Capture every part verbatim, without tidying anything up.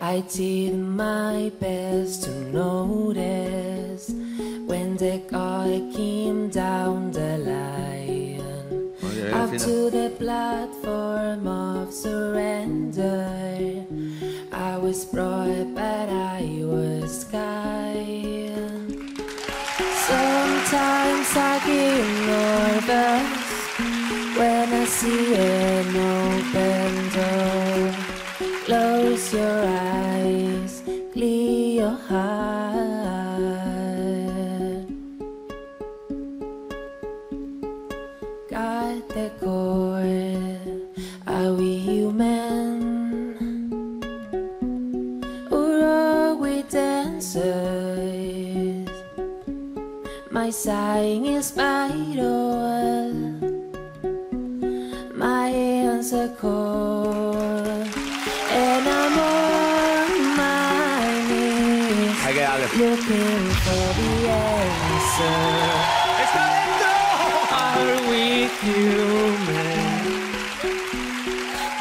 I did my best to notice when the car came down the line, up to the platform of surrender. I was brought, but I was kind. Sometimes I get nervous when I see an open door. Close your eyes, clear your heart. Got the core. Are we human, or are we dancers? My sighing is vital, my hands are cold, and I'm on my knees, looking for the answer. ¡Está dentro! Are we human,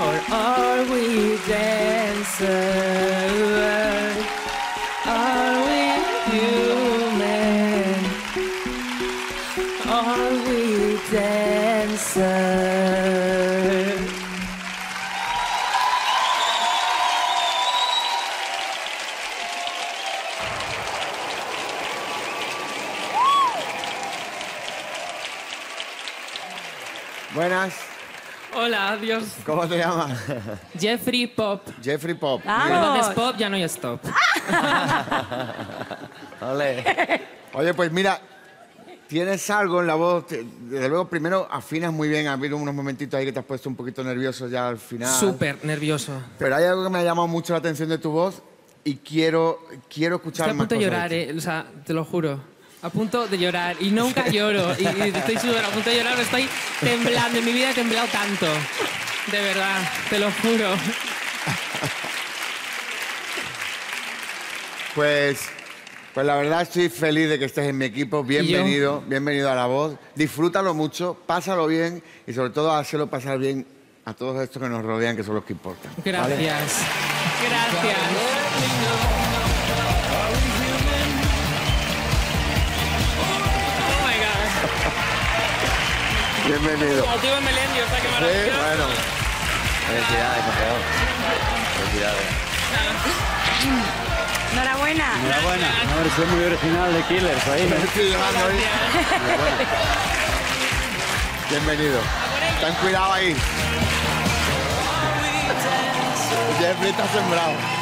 or are we dancers? Are we human? Are we dancers? Buenas. Hola, adiós. ¿Cómo te llamas? Jeffrey Pop. Jeffrey Pop. Entonces Pop ya no hay stop. Ole. Oye, pues mira, tienes algo en la voz. Desde luego, primero afinas muy bien. Ha habido unos momentitos ahí que te has puesto un poquito nervioso ya al final. Súper nervioso. Pero hay algo que me ha llamado mucho la atención de tu voz y quiero, quiero escuchar más cosas. Estoy a punto de llorar, eh. O sea, te lo juro. A punto de llorar, y nunca lloro, y, y estoy sudando, a punto de llorar, estoy temblando, en mi vida he temblado tanto, de verdad, te lo juro. Pues, pues la verdad estoy feliz de que estés en mi equipo, bienvenido, bienvenido a La Voz, disfrútalo mucho, pásalo bien, y sobre todo hazlo pasar bien a todos estos que nos rodean, que son los que importan. Gracias, ¿vale? Gracias. Bienvenido. Motivo en Melendio, o sea, qué maravilloso. Sí, bueno. Felicidades, campeón. Felicidades. Enhorabuena. Enhorabuena. Una versión muy original de Killers ahí. Me estoy llevando ahí. Bienvenido. Ten cuidado ahí. Jeffrey está sembrado.